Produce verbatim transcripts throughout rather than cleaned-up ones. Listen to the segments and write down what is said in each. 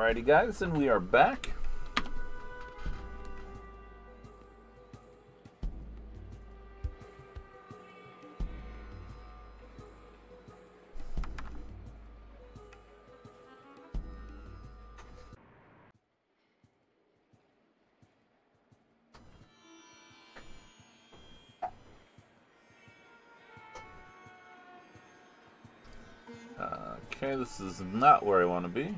Alrighty, guys, and we are back. Okay, this is not where I want to be.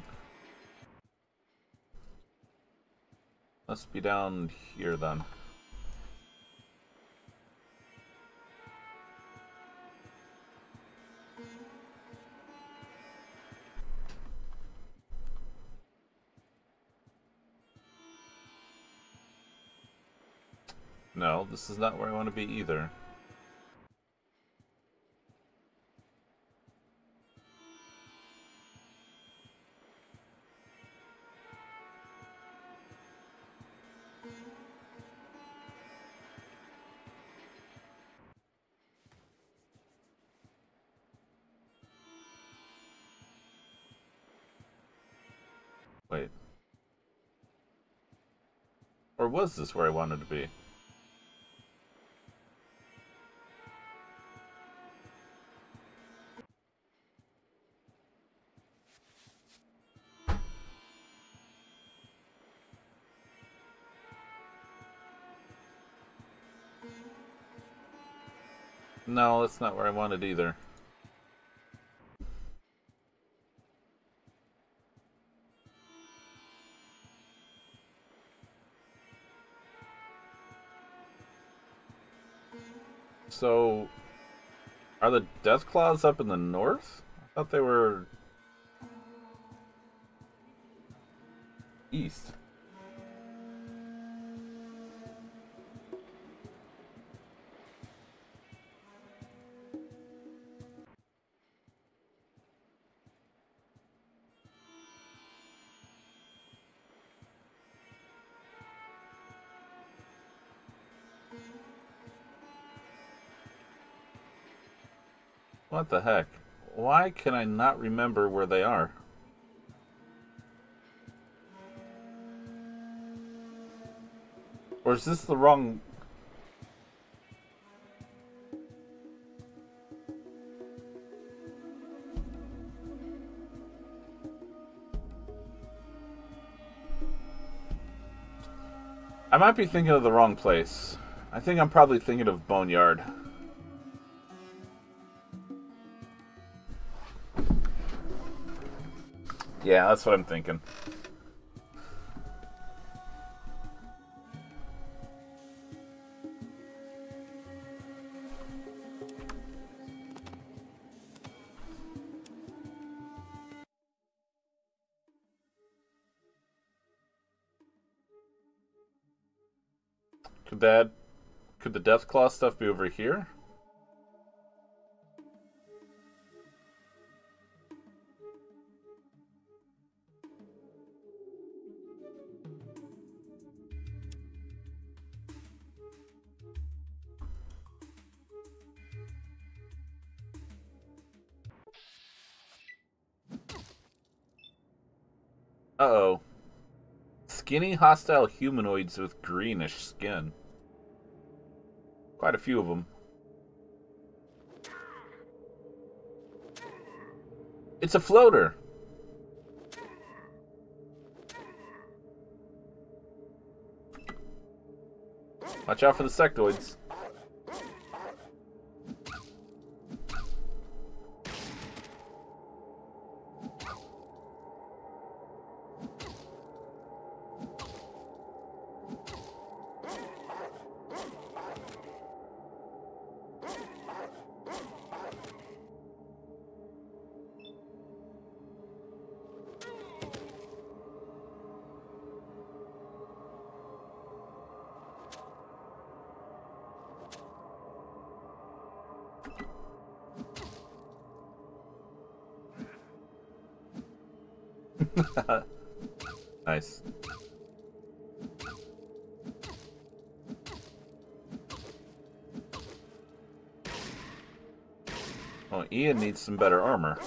Must be down here then. No, this is not where I want to be either. Wait. Or was this where I wanted to be? No, that's not where I wanted either. So, are the Death Claws up in the north? I thought they were east. What the heck? Why can I not remember where they are? Or is this the wrong... I might be thinking of the wrong place. I think I'm probably thinking of Boneyard. Yeah, that's what I'm thinking. Could that, could the Death Claw stuff be over here? Uh-oh. Skinny, hostile humanoids with greenish skin. Quite a few of them. It's a floater! Watch out for the sectoids. Nice. Well, Ian needs some better armor.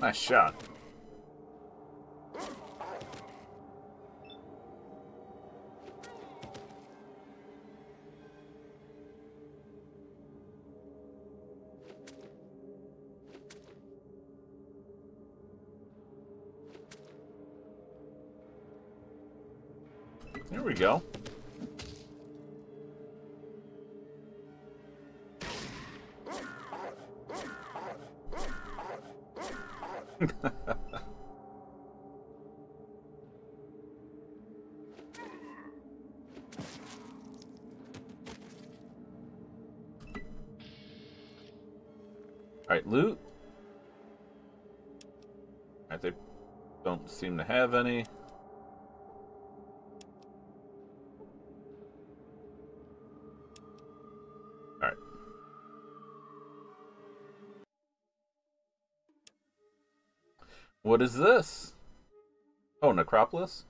Nice shot. Here we go. Alright, loot. Alright, they don't seem to have any. What is this? Oh, Necropolis?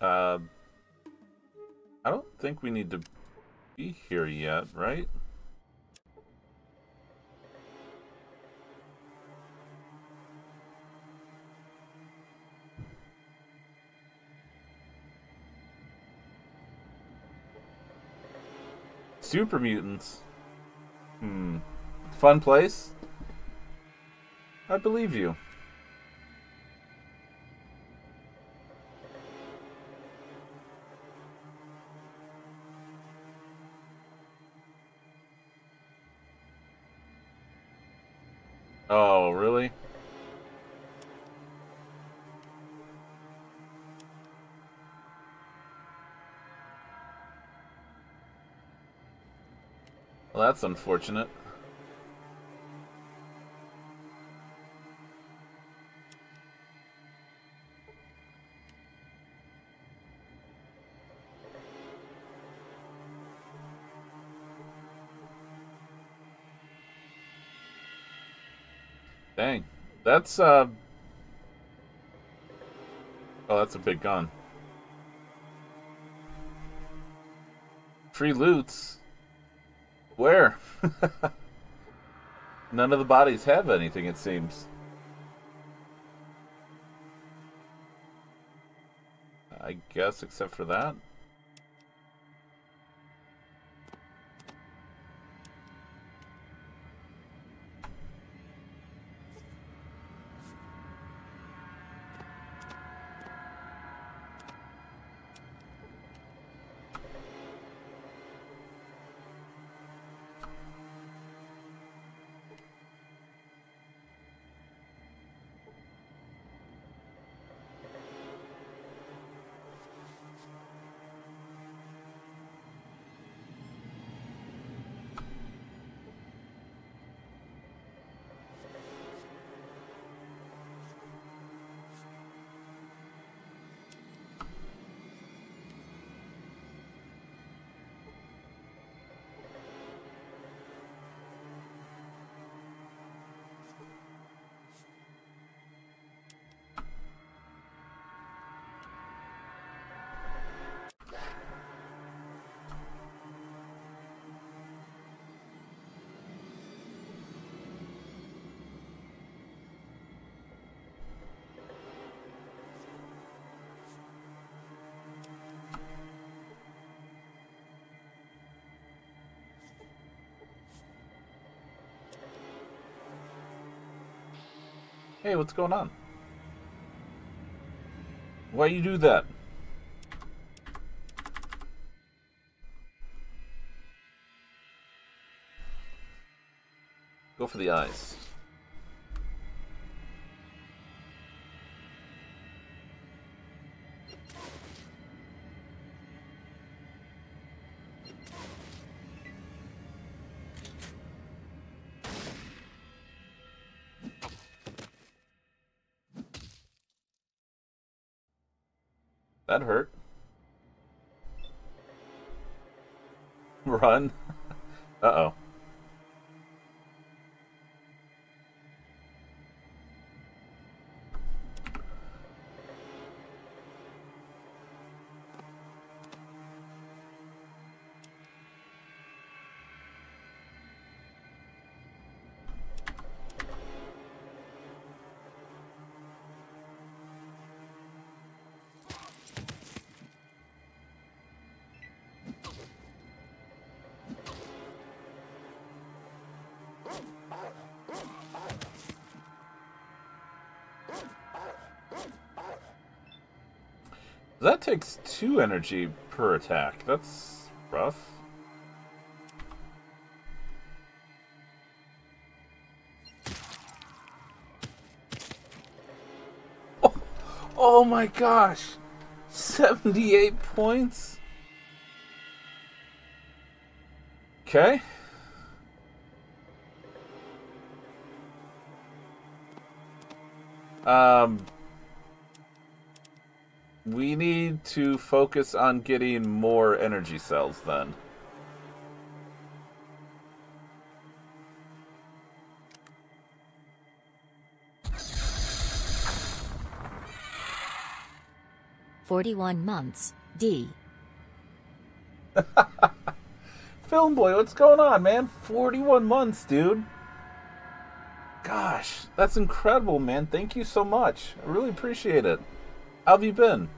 Uh, I don't think we need to be here yet, right? Super mutants. Hmm. Fun place? I believe you. Oh, really? Well, that's unfortunate. Dang. That's, uh... oh, that's a big gun. Free loots? Where? None of the bodies have anything, it seems. I guess, except for that. Hey, what's going on? Why you do that? Go for the eyes. That hurt. Run. Uh-oh. That takes two energy per attack. That's rough. Oh, oh my gosh! seventy-eight points? Okay. Um... We need to focus on getting more energy cells, then. Forty-one months, D. Filmboy, what's going on, man? Forty-one months, dude. Gosh, that's incredible, man. Thank you so much. I really appreciate it. How have you been?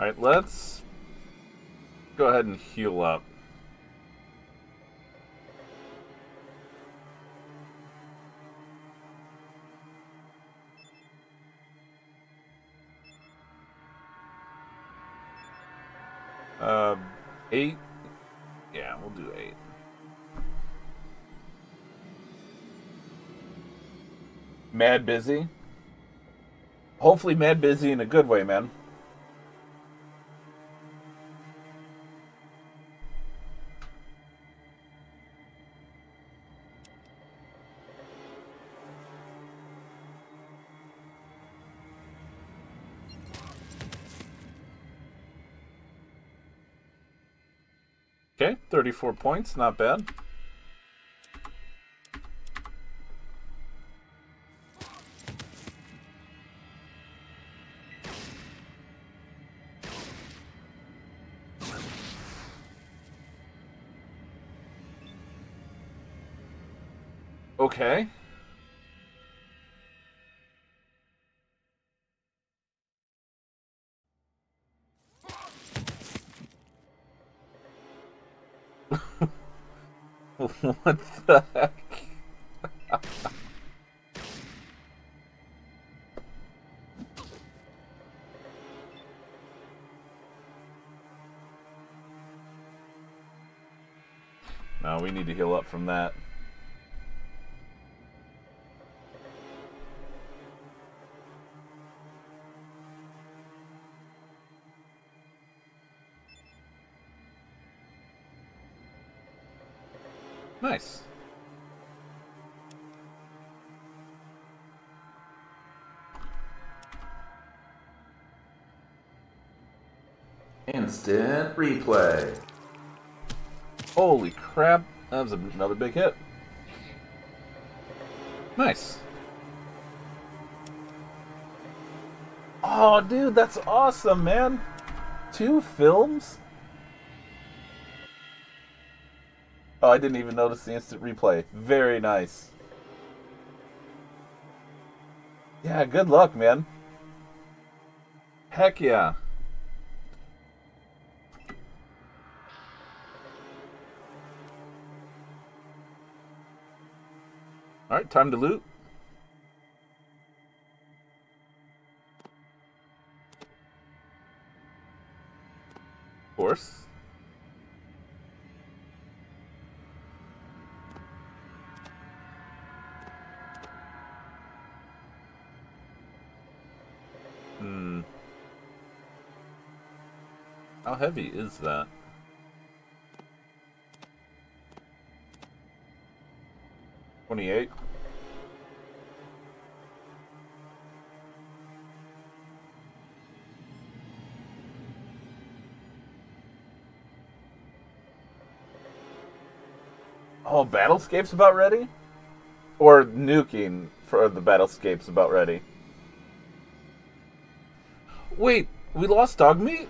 All right, let's go ahead and heal up. Uh, eight? Yeah, we'll do eight. Mad busy? Hopefully mad busy in a good way, man. Okay, thirty-four points, not bad. Okay. What the heck? No, we need to heal up from that. Nice. Instant replay. Holy crap, that was another big hit. Nice. Oh, dude, that's awesome, man. Two films? Oh, I didn't even notice the instant replay. Very nice. Yeah, good luck, man. Heck yeah. Alright, time to loot. Of course. Hmm. How heavy is that? twenty-eight. Oh, Battlescape's about ready? Or nuking for the Battlescape's about ready. Wait, we lost dog meat?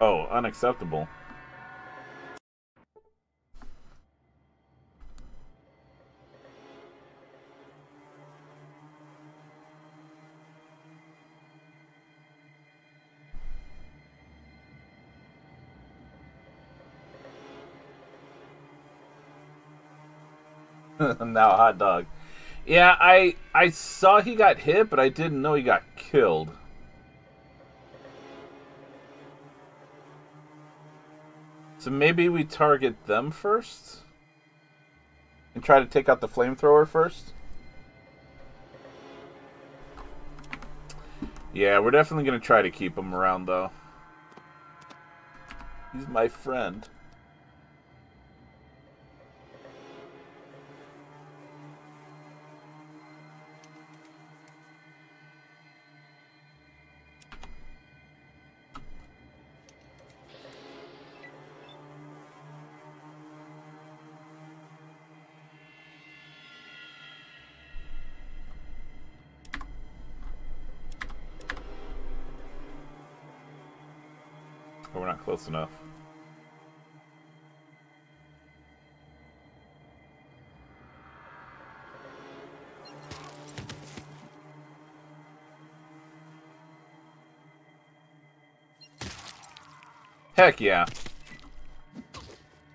Oh, unacceptable. Now a hot dog. Yeah, I I saw he got hit, but I didn't know he got killed. So maybe we target them first? And try to take out the flamethrower first? Yeah, we're definitely going to try to keep him around, though. He's my friend. We're not close enough. Heck yeah.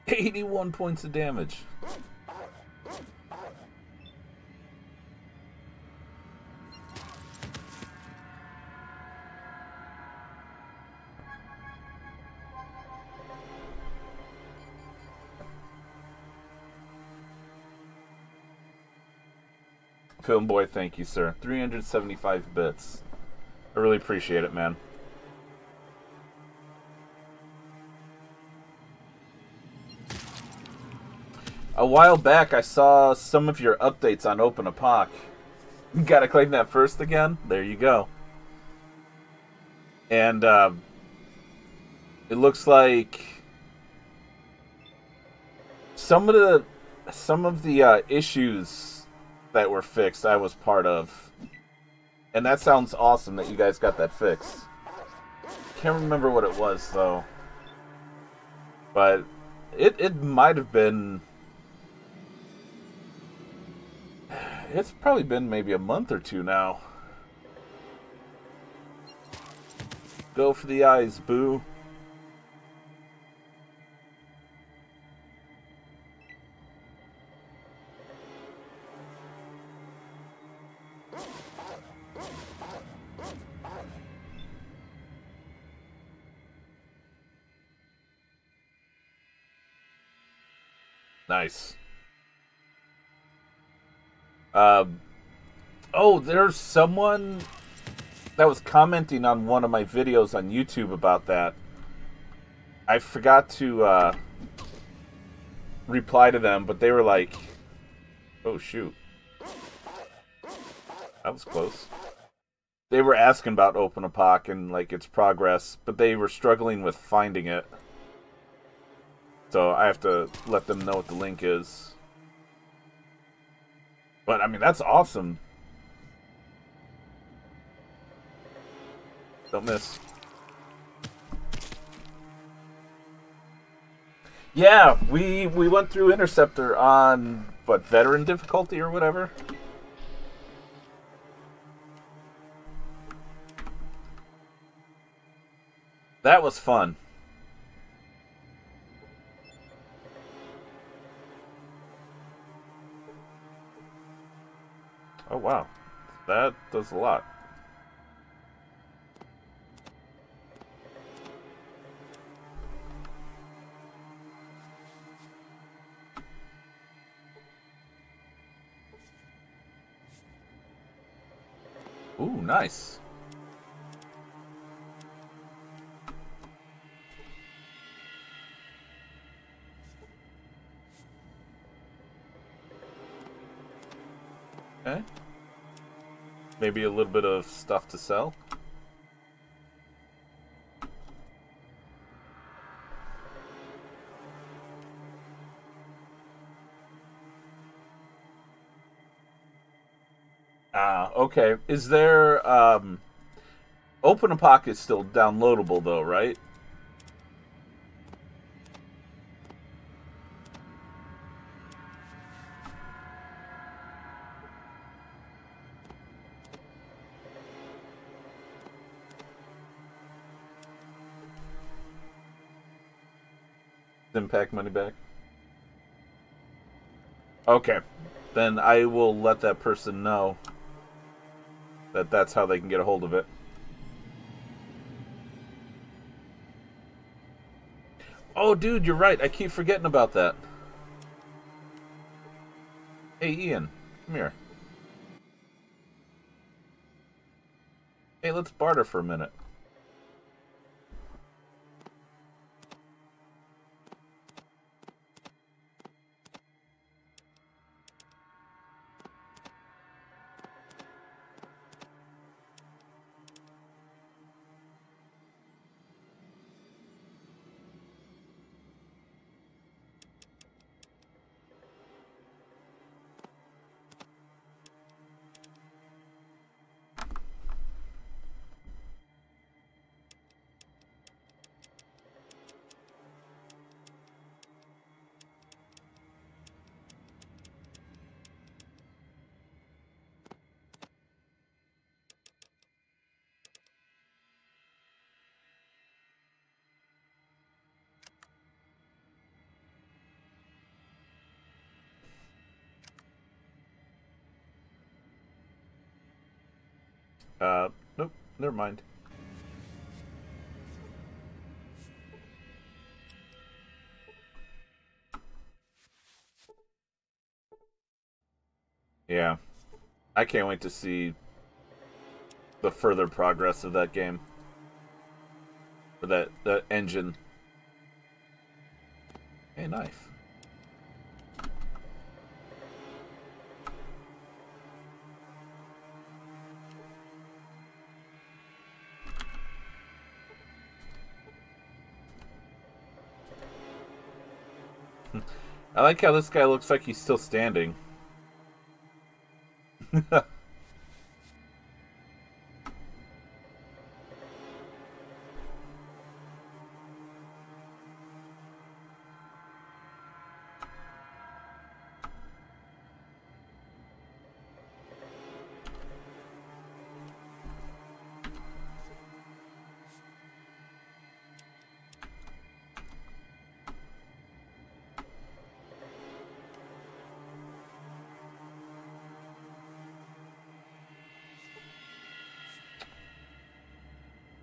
eighty-one points of damage. Filmboy, thank you, sir. three hundred seventy-five bits. I really appreciate it, man. A while back, I saw some of your updates on OpenApoc. Gotta claim that first again? There you go. And, uh... it looks like... Some of the... Some of the, uh, issues... that were fixed, I was part of. And that sounds awesome that you guys got that fixed. Can't remember what it was, though. But it, it might have been... It's probably been maybe a month or two now. Go for the eyes, boo. Nice. Uh, oh, there's someone that was commenting on one of my videos on YouTube about that. I forgot to uh, reply to them, but they were like, oh, shoot. That was close. They were asking about OpenApoc and like its progress, but they were struggling with finding it. So I have to let them know what the link is. But, I mean, that's awesome. Don't miss. Yeah, we we went through Interceptor on, what, veteran difficulty or whatever? That was fun. Oh, wow. That does a lot. Ooh, nice. Okay. Maybe a little bit of stuff to sell. Ah, okay. Is there, um... OpenApoc is still downloadable, though, right? Impact money back. Okay. Then I will let that person know that that's how they can get a hold of it. Oh, dude, you're right. I keep forgetting about that. Hey, Ian. Come here. Hey, let's barter for a minute. Uh, nope, never mind. Yeah. I can't wait to see the further progress of that game. Or that, that engine. Hey, knife. I like how this guy looks like he's still standing.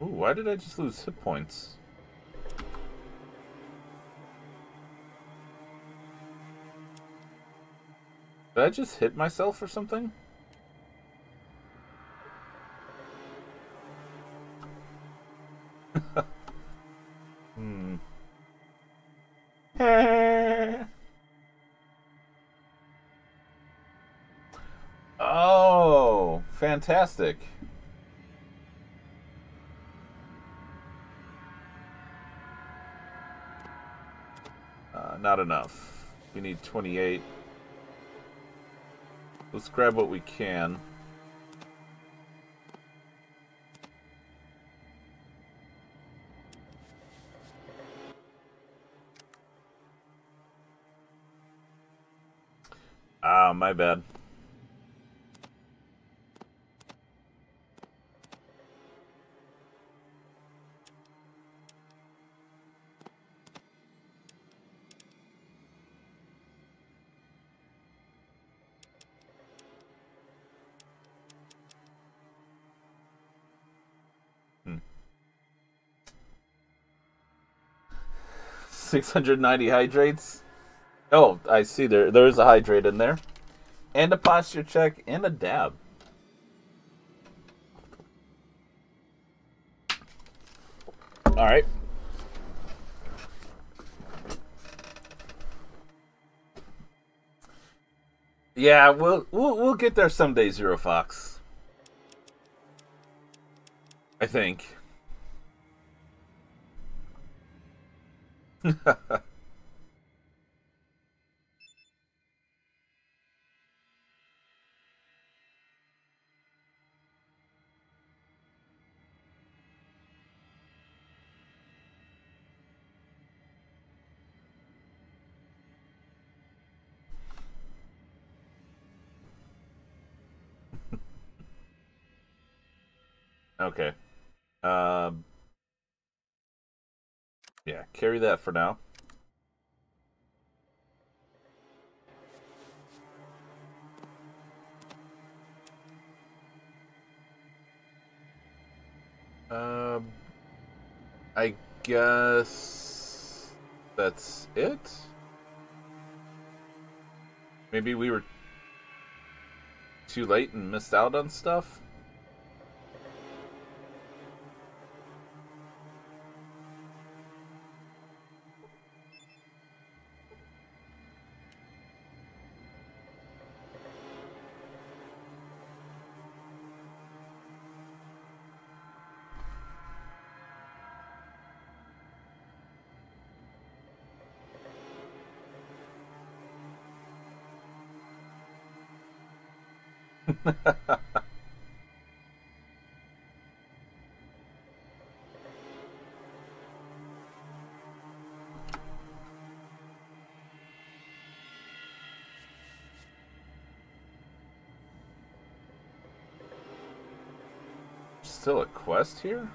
Why did I just lose hit points? Did I just hit myself or something? hmm. Oh, fantastic. Not enough. We need twenty-eight. Let's grab what we can. Ah, my bad. six hundred ninety hydrates. Oh, I see there. There is a hydrate in there. And a posture check and a dab. Alright. Yeah, we'll, we'll we'll get there someday, Zero Fox. I think. Okay. Um... Yeah, carry that for now. Um, I guess that's it. Maybe we were too late and missed out on stuff. Still a quest here?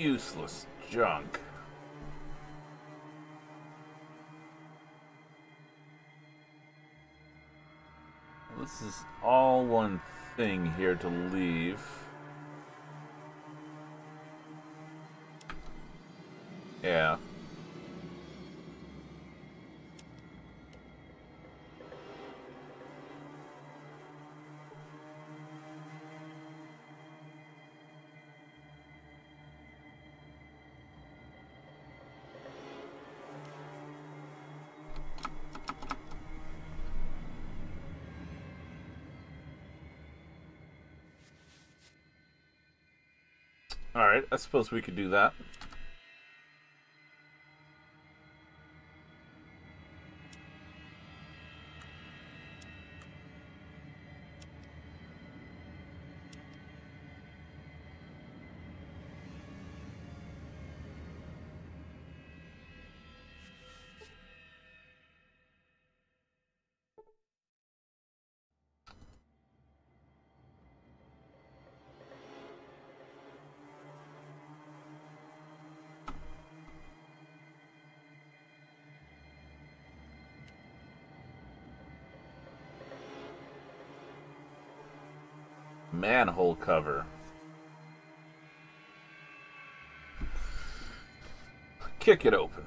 Useless junk. This is all one thing here to leave. Yeah. Alright, I suppose we could do that. Manhole cover. Kick it open.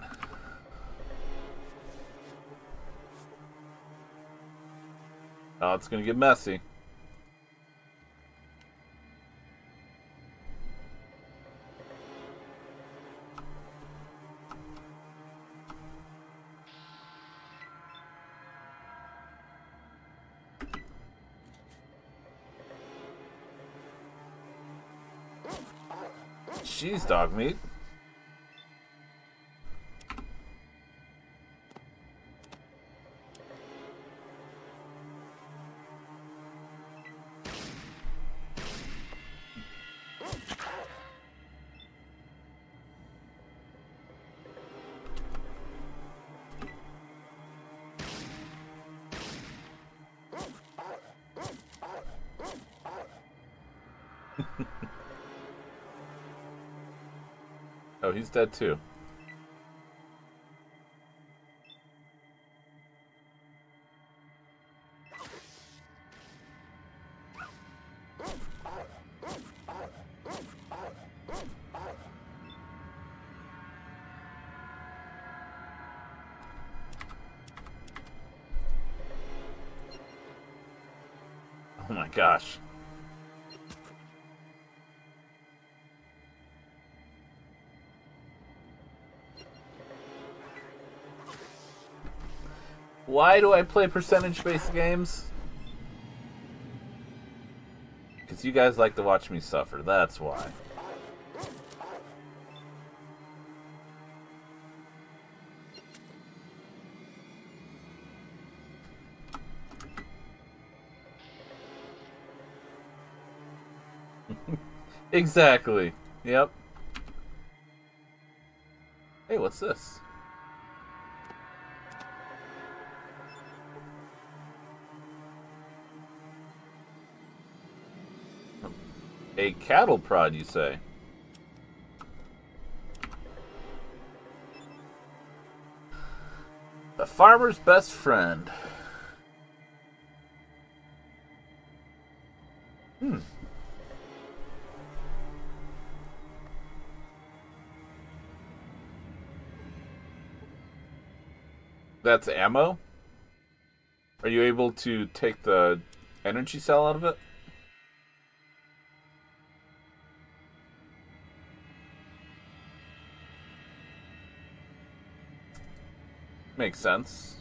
Oh, it's gonna get messy. Jeez, dog meat. Oh, he's dead too. Oh my gosh. Why do I play percentage-based games? Because you guys like to watch me suffer, that's why. Exactly. Yep. Hey, what's this? A cattle prod, you say? The farmer's best friend. Hmm. That's ammo? Are you able to take the energy cell out of it? Makes sense.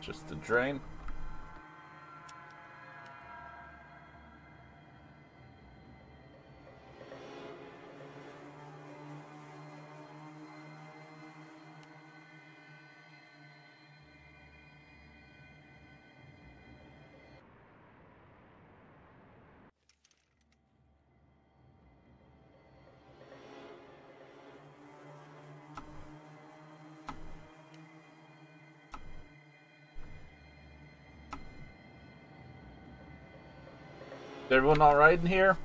Just the drain. Is everyone all right in here?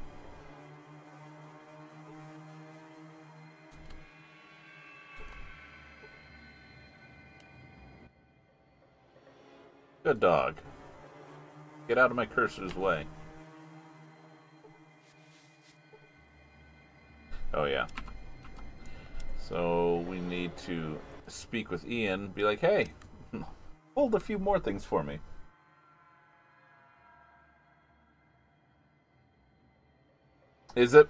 Good dog. Get out of my cursor's way. Oh yeah. So we need to speak with Ian, be like, hey, hold a few more things for me. Is it?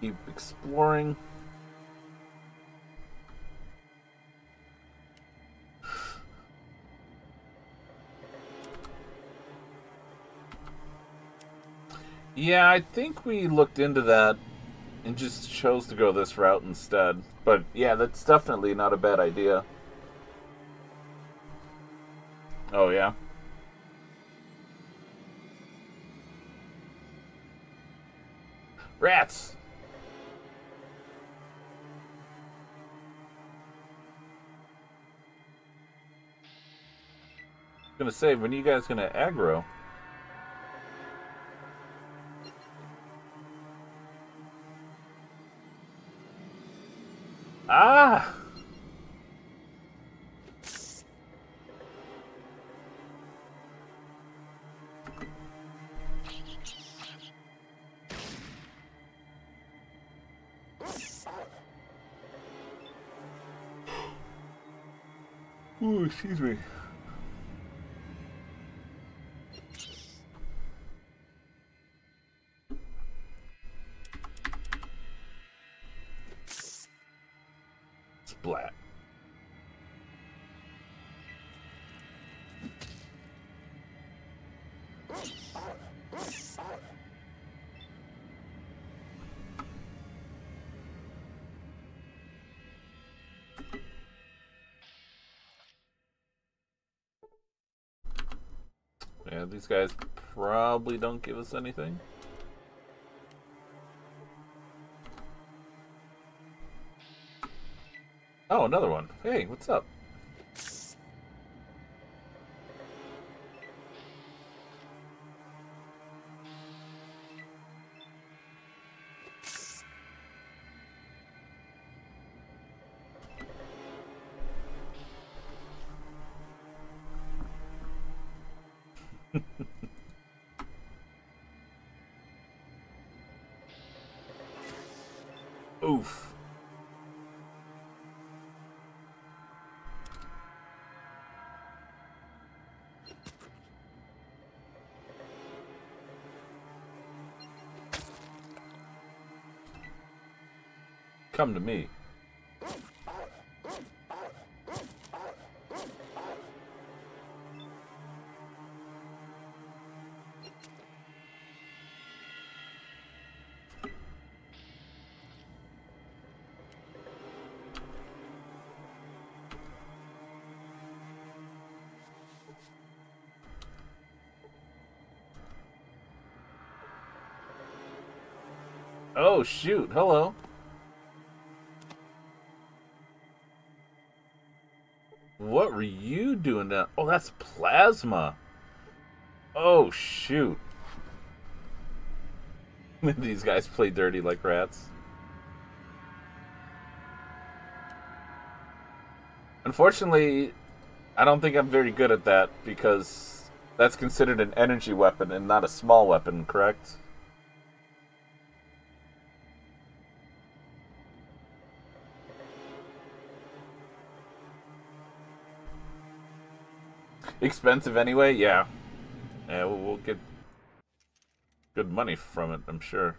Keep exploring. Yeah, I think we looked into that and just chose to go this route instead. But yeah, that's definitely not a bad idea. Oh, yeah. Rats! Gonna say, when are you guys gonna aggro? Ah! Ooh, excuse me. Splat. Yeah, these guys probably don't give us anything. Oh, another one. Hey, what's up? Oof. Come to me. Oh, shoot. Hello. What were you doing now? Oh, that's plasma. Oh, shoot. These guys play dirty like rats. Unfortunately, I don't think I'm very good at that because that's considered an energy weapon and not a small weapon, correct? Expensive anyway, yeah. Yeah, we'll, we'll get good money from it, I'm sure.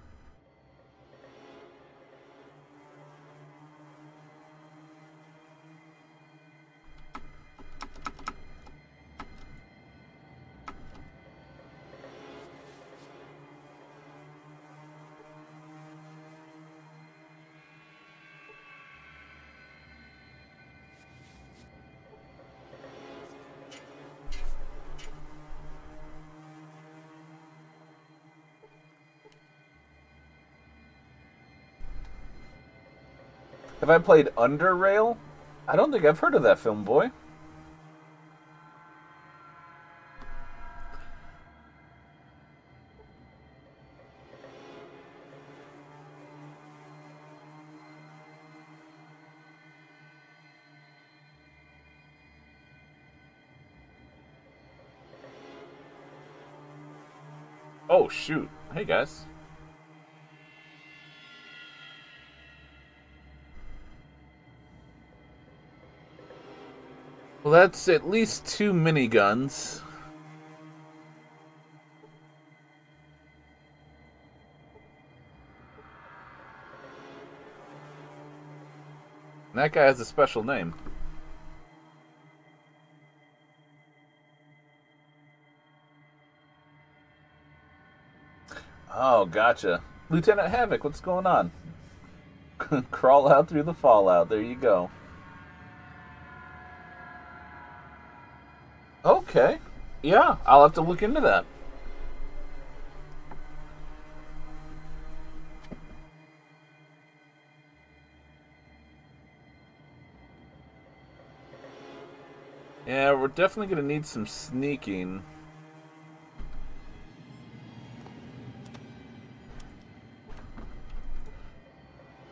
Have I played Underrail? I don't think I've heard of that, Filmboy. Oh, shoot. Hey, guys. Well, that's at least two miniguns. And that guy has a special name. Oh, gotcha. Lieutenant Havoc, what's going on? Crawl out through the fallout. There you go. Okay, yeah, I'll have to look into that. Yeah, we're definitely going to need some sneaking.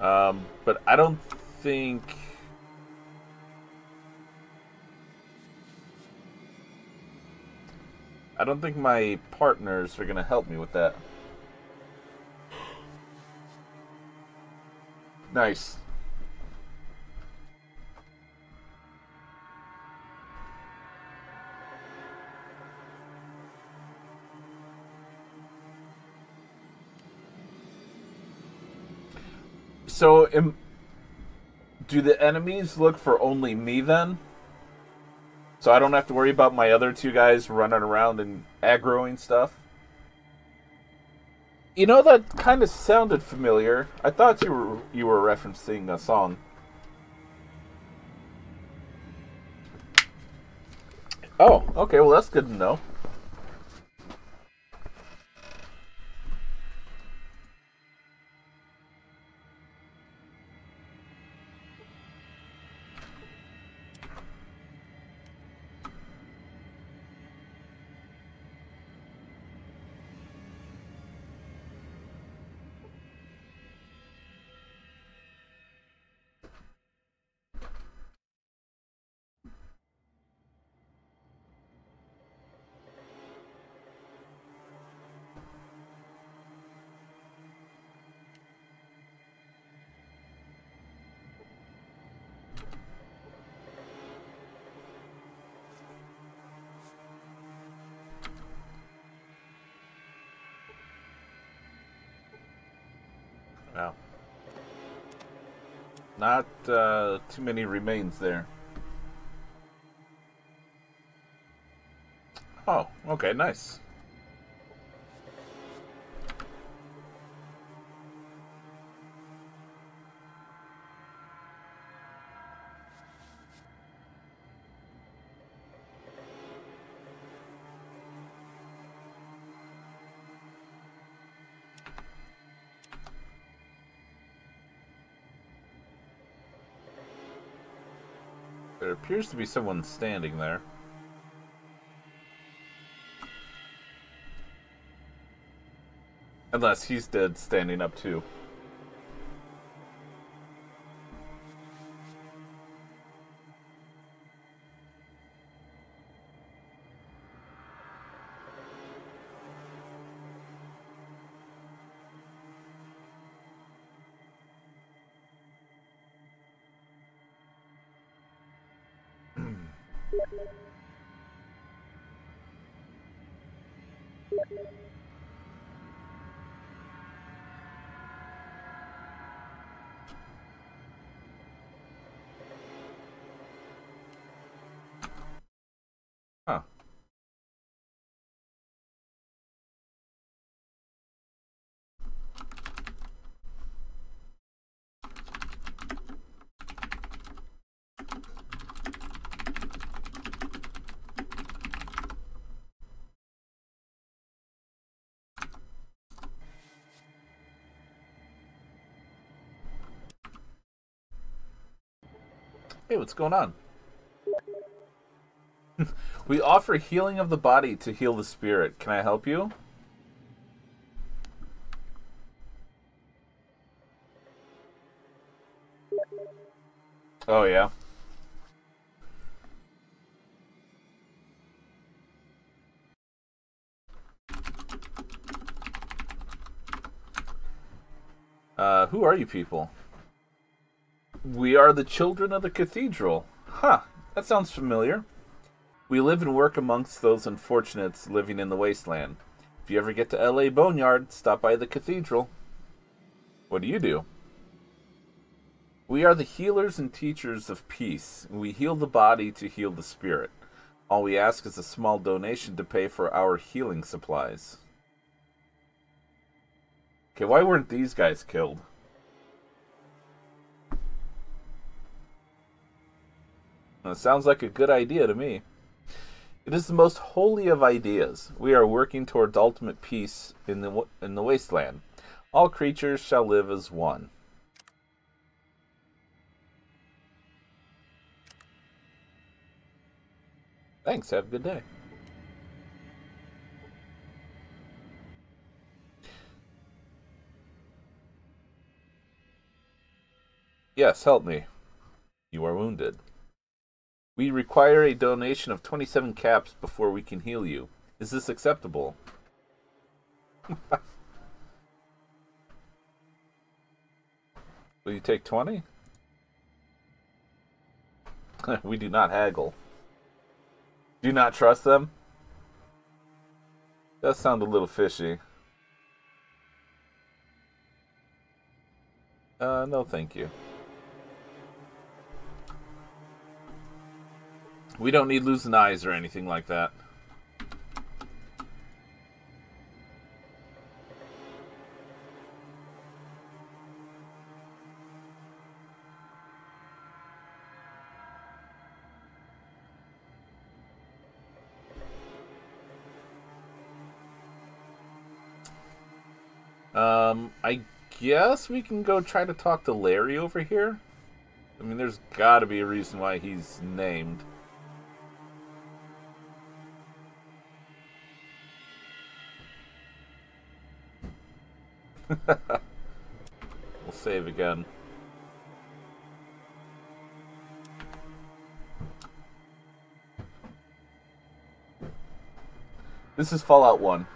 Um, but I don't think... I don't think my partners are going to help me with that. Nice. So, am, do the enemies look for only me then? So I don't have to worry about my other two guys running around and aggroing stuff? You know, that kind of sounded familiar. I thought you were, you were referencing a song. Oh, okay, well that's good to know. Not uh, too many remains there. Oh, okay, nice. There appears to be someone standing there. Unless he's dead standing up too. Hey, what's going on? We offer healing of the body to heal the spirit. Can I help you? Oh, yeah. Uh, who are you people? We are the children of the cathedral. Huh, that sounds familiar. We live and work amongst those unfortunates living in the wasteland. If you ever get to L A Boneyard, stop by the cathedral. What do you do? We are the healers and teachers of peace. We heal the body to heal the spirit. All we ask is a small donation to pay for our healing supplies. Okay, why weren't these guys killed? Sounds like a good idea to me. It is the most holy of ideas. We are working towards ultimate peace in the in the wasteland. All creatures shall live as one. Thanks. Have a good day. Yes, help me. You are wounded. We require a donation of twenty-seven caps before we can heal you. Is this acceptable? Will you take twenty? We do not haggle. Do not trust them? That sounds a little fishy. Uh, no thank you. We don't need losing eyes or anything like that. Um, I guess we can go try to talk to Larry over here. I mean, there's got to be a reason why he's named. We'll save again. This is Fallout one.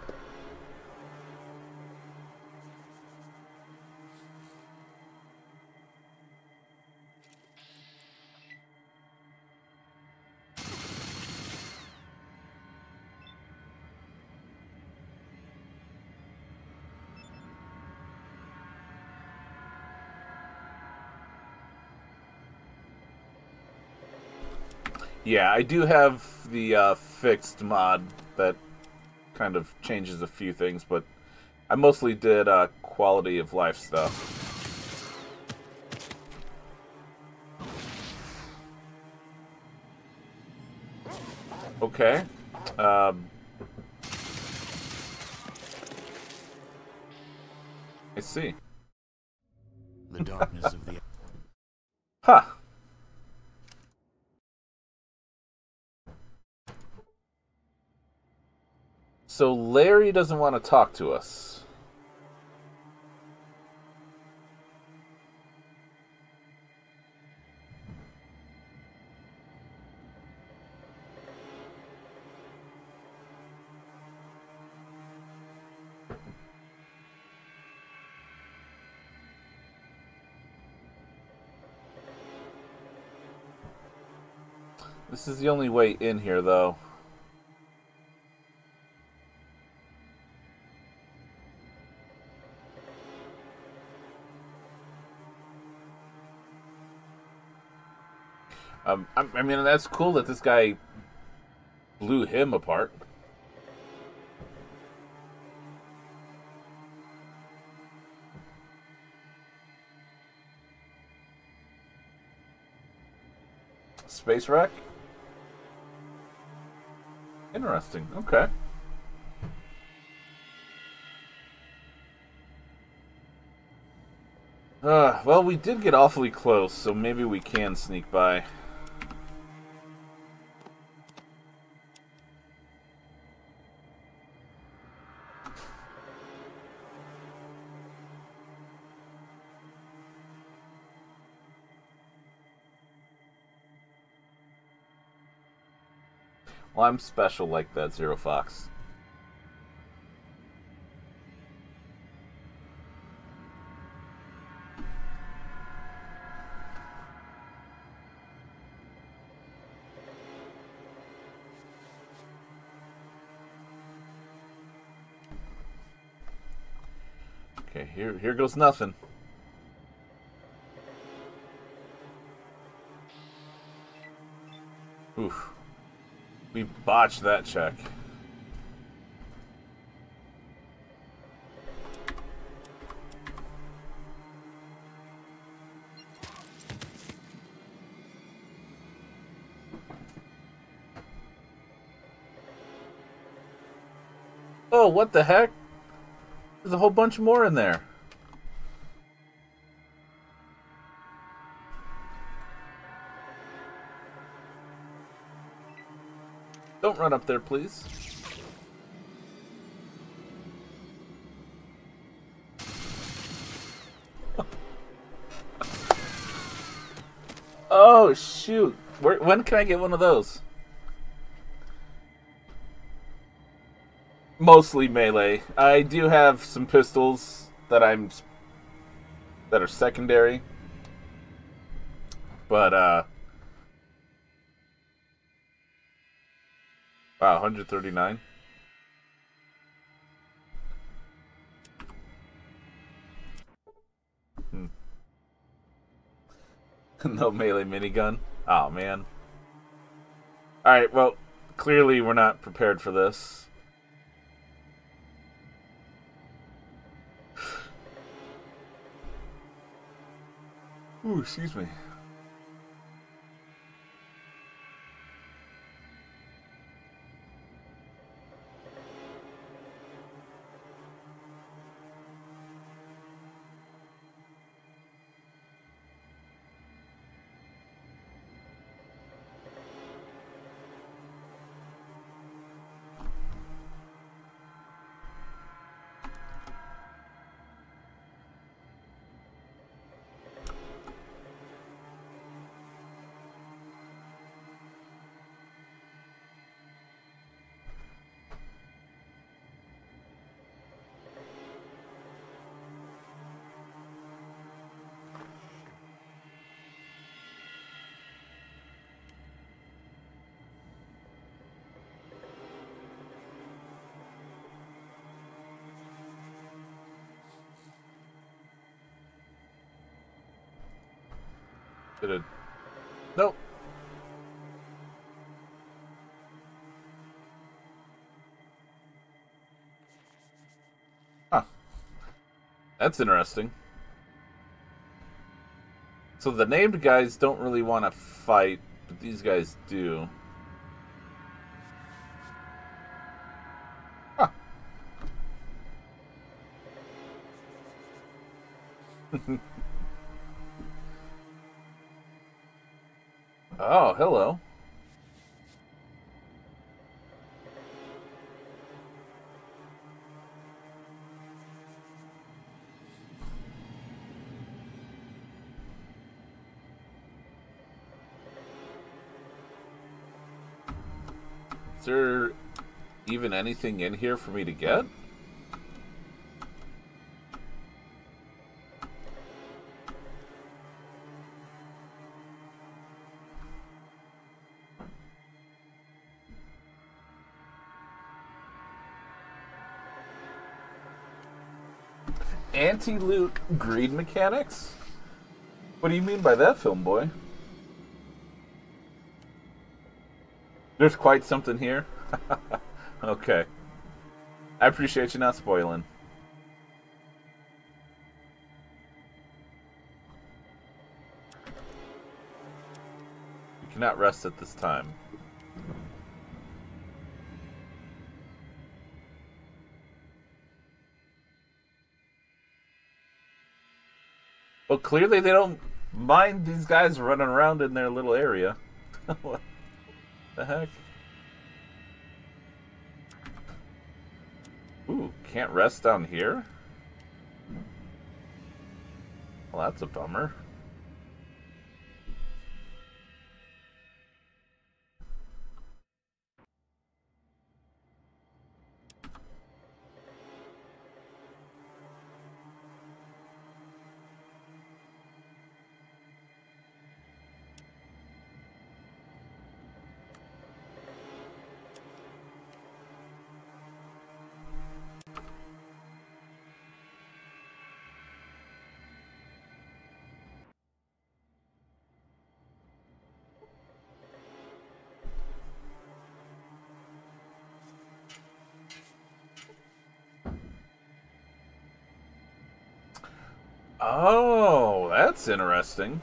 Yeah, I do have the uh, fixed mod that kind of changes a few things, but I mostly did uh, quality of life stuff. Okay. Um, I see. The darkness of the. Huh. So Larry doesn't want to talk to us. This is the only way in here, though. Um, I mean, that's cool that this guy blew him apart. Space wreck? Interesting. Okay. Uh, well, we did get awfully close, so maybe we can sneak by. Well, I'm special like that, Zero Fox. Okay, here here goes nothing. Oof. We botched that check. Oh, what the heck? There's a whole bunch more in there. Don't run up there, please. Oh, shoot. Where, when can I get one of those? Mostly melee. I do have some pistols that I'm that are secondary. But uh wow, one hundred thirty-nine. Hmm. No melee minigun. Oh man. All right, well, clearly we're not prepared for this. Ooh, excuse me. Nope. No. Huh. That's interesting. So the named guys don't really want to fight, but these guys do. Huh. Oh, hello. Is there even anything in here for me to get? Anti-loot greed mechanics? What do you mean by that, Filmboy? There's quite something here. Okay. I appreciate you not spoiling. You cannot rest at this time. Well, clearly they don't mind these guys running around in their little area. What the heck? Ooh, can't rest down here? Well, that's a bummer. Oh, that's interesting.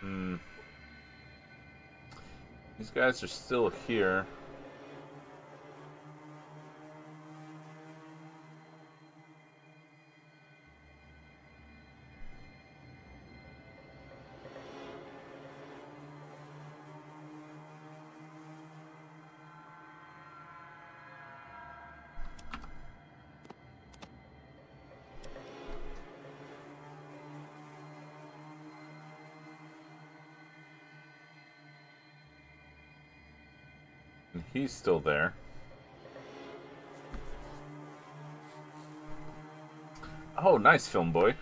Hmm. These guys are still here. And he's still there. Oh, nice, Filmboy.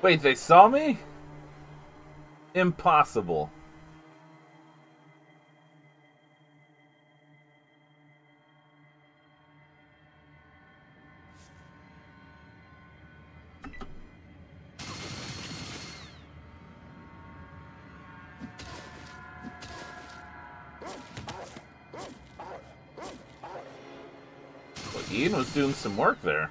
Wait, they saw me? Impossible. Well, Ian was doing some work there.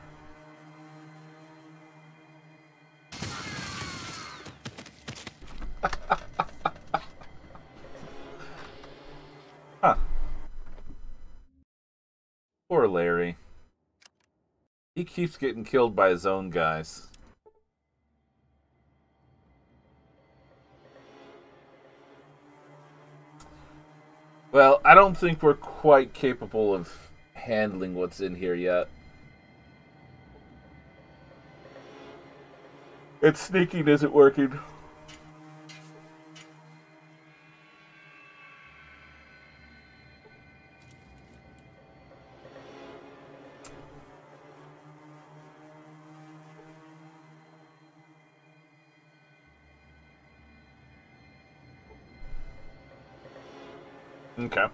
Huh. Poor Larry. He keeps getting killed by his own guys. Well, I don't think we're quite capable of handling what's in here yet. It's sneaking isn't working. Okay.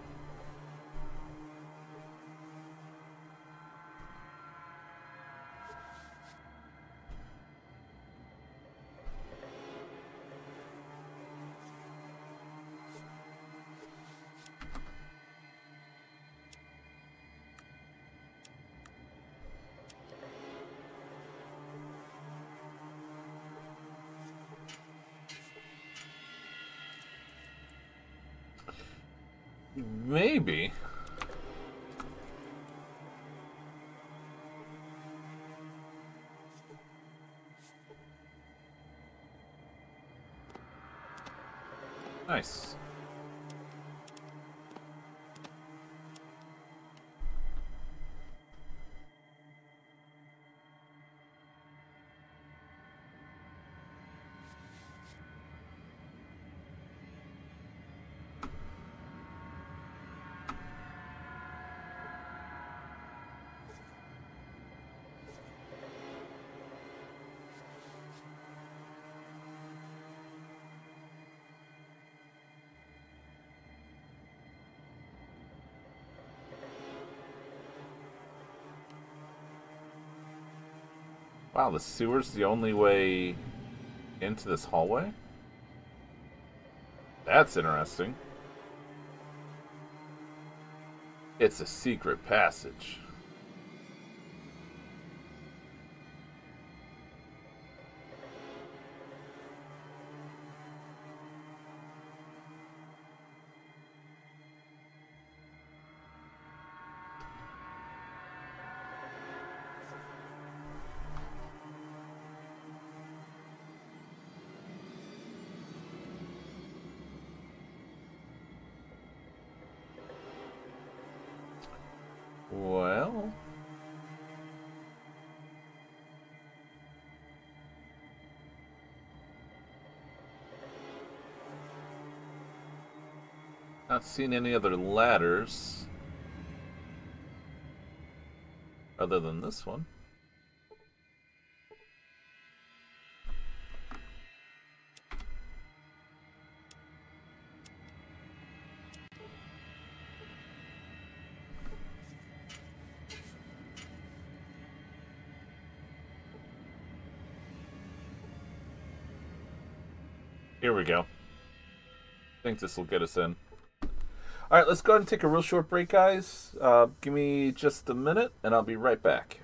Maybe. Nice. Wow, the sewer's the only way into this hallway? That's interesting. It's a secret passage. Well, not seen any other ladders other than this one. Here we go. I think this will get us in. Alright, let's go ahead and take a real short break, guys. Uh, give me just a minute, and I'll be right back.